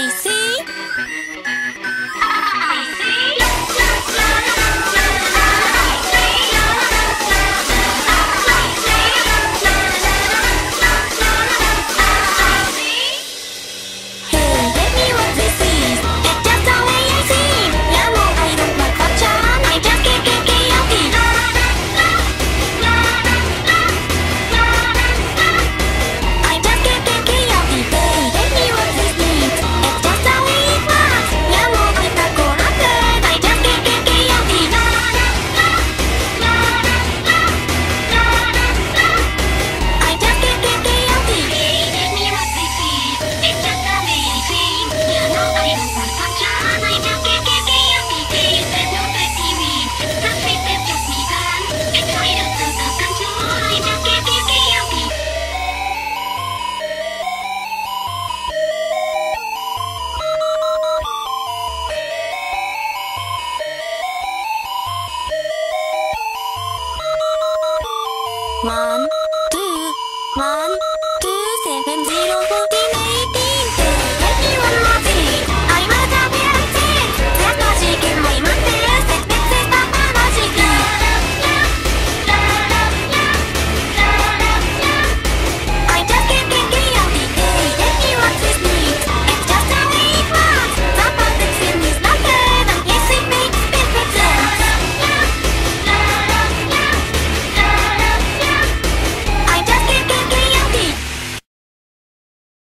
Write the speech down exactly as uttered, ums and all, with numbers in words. ¡Ay, sí! ¡Ay, sí! one two one two seven zero four